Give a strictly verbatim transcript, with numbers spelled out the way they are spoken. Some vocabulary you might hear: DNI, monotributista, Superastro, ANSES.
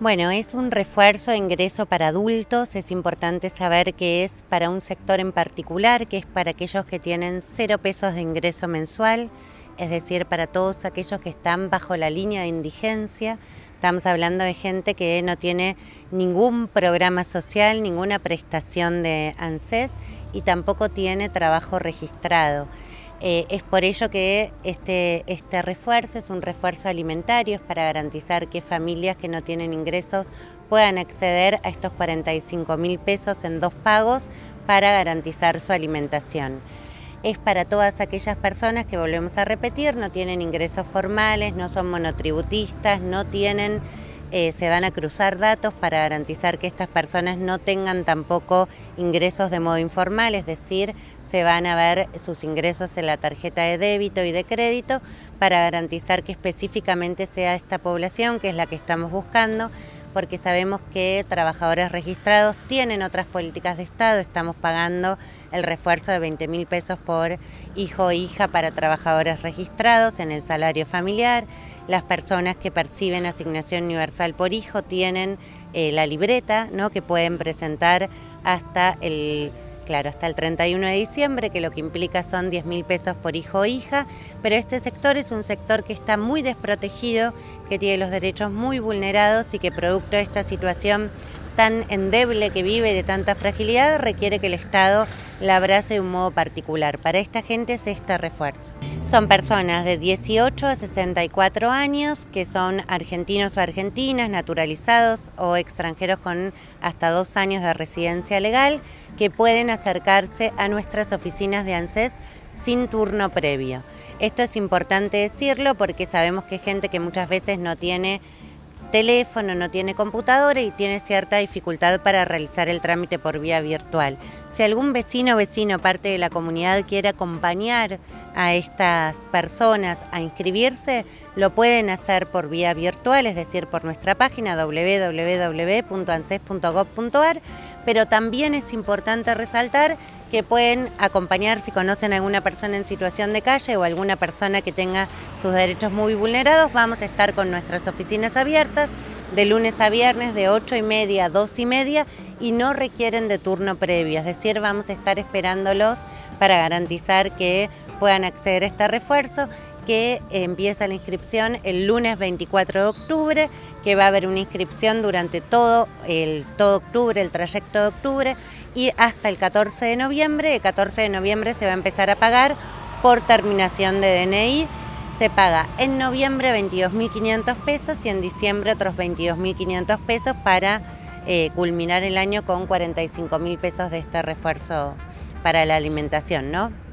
Bueno, es un refuerzo de ingreso para adultos. Es importante saber que es para un sector en particular, que es para aquellos que tienen cero pesos de ingreso mensual, es decir, para todos aquellos que están bajo la línea de indigencia. Estamos hablando de gente que no tiene ningún programa social, ninguna prestación de ANSES y tampoco tiene trabajo registrado. Eh, es por ello que este, este refuerzo es un refuerzo alimentario, es para garantizar que familias que no tienen ingresos puedan acceder a estos cuarenta y cinco mil pesos en dos pagos para garantizar su alimentación. Es para todas aquellas personas que, volvemos a repetir, no tienen ingresos formales, no son monotributistas, no tienen... Eh, se van a cruzar datos para garantizar que estas personas no tengan tampoco ingresos de modo informal, es decir, se van a ver sus ingresos en la tarjeta de débito y de crédito para garantizar que específicamente sea esta población, que es la que estamos buscando, porque sabemos que trabajadores registrados tienen otras políticas de Estado. Estamos pagando el refuerzo de veinte mil pesos por hijo o hija para trabajadores registrados en el salario familiar. Las personas que perciben asignación universal por hijo tienen eh, la libreta, ¿no?, que pueden presentar hasta el, claro, hasta el treinta y uno de diciembre, que lo que implica son diez mil pesos por hijo o hija. Pero este sector es un sector que está muy desprotegido, que tiene los derechos muy vulnerados y que, producto de esta situación tan endeble que vive y de tanta fragilidad, requiere que el Estado la abrace de un modo particular. Para esta gente es este refuerzo. Son personas de dieciocho a sesenta y cuatro años que son argentinos o argentinas, naturalizados o extranjeros con hasta dos años de residencia legal, que pueden acercarse a nuestras oficinas de ANSES sin turno previo. Esto es importante decirlo porque sabemos que es gente que muchas veces no tiene teléfono, no tiene computadora y tiene cierta dificultad para realizar el trámite por vía virtual. Si algún vecino o vecino, parte de la comunidad, quiere acompañar a estas personas a inscribirse, lo pueden hacer por vía virtual, es decir, por nuestra página doble u doble u doble u punto anses punto gov punto ar, pero también es importante resaltar que pueden acompañar, si conocen a alguna persona en situación de calle o alguna persona que tenga sus derechos muy vulnerados. Vamos a estar con nuestras oficinas abiertas de lunes a viernes de ocho y media a dos y media y no requieren de turno previo, es decir, vamos a estar esperándolos para garantizar que puedan acceder a este refuerzo, que empieza la inscripción el lunes veinticuatro de octubre, que va a haber una inscripción durante todo, el, todo octubre, el trayecto de octubre, y hasta el catorce de noviembre. El catorce de noviembre se va a empezar a pagar por terminación de D N I. Se paga en noviembre veintidós mil quinientos pesos y en diciembre otros veintidós mil quinientos pesos para eh, culminar el año con cuarenta y cinco mil pesos de este refuerzo para la alimentación, ¿no?